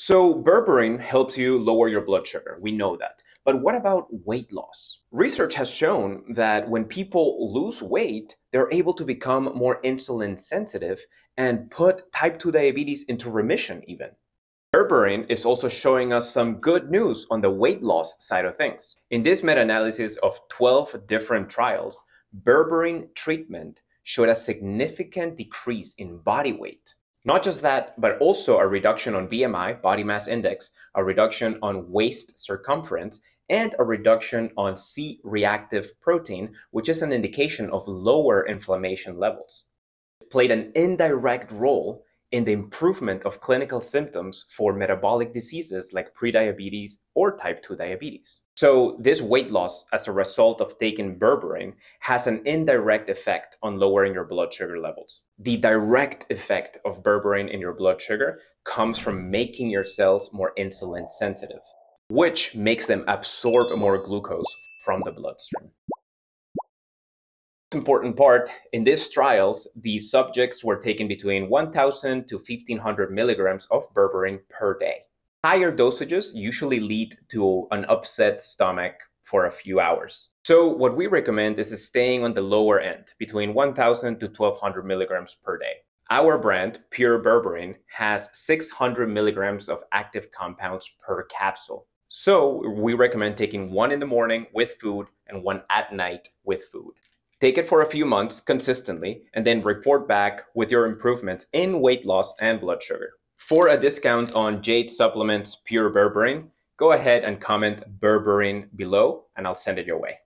So berberine helps you lower your blood sugar, we know that. But what about weight loss? Research has shown that when people lose weight, they're able to become more insulin sensitive and put type 2 diabetes into remission even. Berberine is also showing us some good news on the weight loss side of things. In this meta-analysis of 12 different trials, berberine treatment showed a significant decrease in body weight. Not just that, but also a reduction on BMI, body mass index, a reduction on waist circumference, and a reduction on C-reactive protein, which is an indication of lower inflammation levels. It played an indirect role in the improvement of clinical symptoms for metabolic diseases like prediabetes or type 2 diabetes. So this weight loss as a result of taking berberine has an indirect effect on lowering your blood sugar levels. The direct effect of berberine in your blood sugar comes from making your cells more insulin sensitive, which makes them absorb more glucose from the bloodstream. Important part, in these trials, the subjects were taken between 1,000 to 1,500 milligrams of berberine per day. Higher dosages usually lead to an upset stomach for a few hours. So what we recommend is staying on the lower end, between 1,000 to 1,200 milligrams per day. Our brand, Pure Berberine, has 600 milligrams of active compounds per capsule. So we recommend taking one in the morning with food and one at night with food. Take it for a few months consistently, and then report back with your improvements in weight loss and blood sugar. For a discount on Jade Supplements Pure Berberine, go ahead and comment berberine below, and I'll send it your way.